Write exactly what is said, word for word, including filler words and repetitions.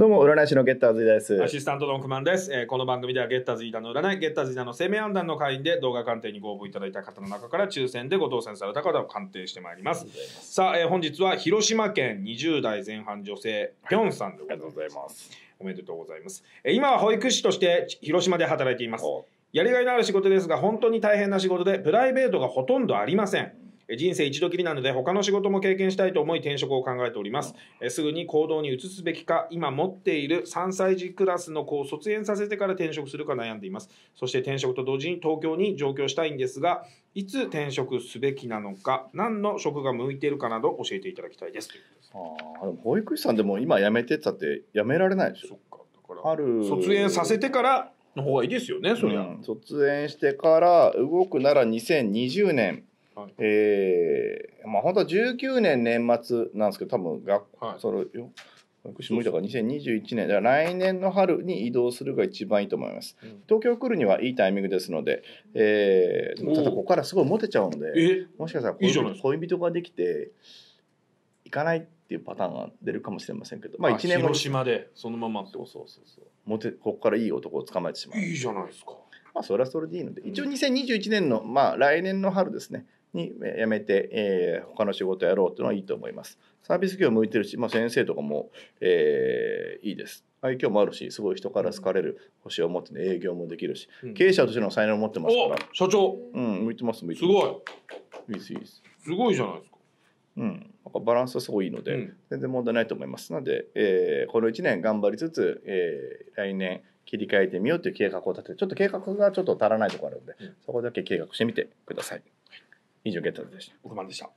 どうも占い師のゲッターズ飯田です。アシスタントのくまんです。えー、この番組ではゲッターズ飯田の占い、ゲッターズ飯田の生命判断の会員で動画鑑定にご応募いただいた方の中から抽選でご当選された方を鑑定してまいります。さあ、えー、本日は広島県にじゅうだいぜんはん女性ぴょんさんでございます。おめでとうございます。えー、今は保育士として広島で働いています。やりがいのある仕事ですが本当に大変な仕事でプライベートがほとんどありません。人生一度きりなので他の仕事も経験したいと思い転職を考えております。えすぐに行動に移すべきか、今持っているさんさい児クラスの子を卒園させてから転職するか悩んでいます。そして転職と同時に東京に上京したいんですが、いつ転職すべきなのか、何の職が向いているかなど教えていただきたいです。ああ、でも保育士さんでも今辞めてったって辞められないでしょ。そっか、だからある卒園させてからの方がいいですよね。それは、うん、卒園してから動くならにせんにじゅうねん、はい、えー、まあ本当はじゅうきゅうねん年末なんですけど、多分学校、はい、それよ福島とかにせんにじゅういちねんで来年の春に移動するが一番いいと思います。うん、東京来るにはいいタイミングですので、えー、でもただここからすごいモテちゃうので、もしかしたら恋人、恋人ができて行かないっていうパターンが出るかもしれませんけど、まあいちねんご広島でそのままって、そうそうそうそう、モテここからいい男を捕まえてしまう。いいじゃないですか。まあそれはそれでいいので、一応にせんにじゅういちねんのまあ来年の春ですね。に辞めて、えー、他の仕事やろうというのはいいと思います。サービス業向いてるし、まあ、先生とかも、えー、いいです。愛嬌もあるし、すごい人から好かれる星を持って、ね、営業もできるし、うん、経営者としての才能を持ってますから。社長、うん、向いてます、向いてます。すごい。いいです、いいです。すごいじゃないですか。うん、バランスはすごいいいので、うん、全然問題ないと思います。なので、えー、このいちねん頑張りつつ、えー、来年切り替えてみようという計画を立てて、ちょっと計画がちょっと足らないところあるので、うん、そこだけ計画してみてください。以上、ゲッターズでした。奥間でした。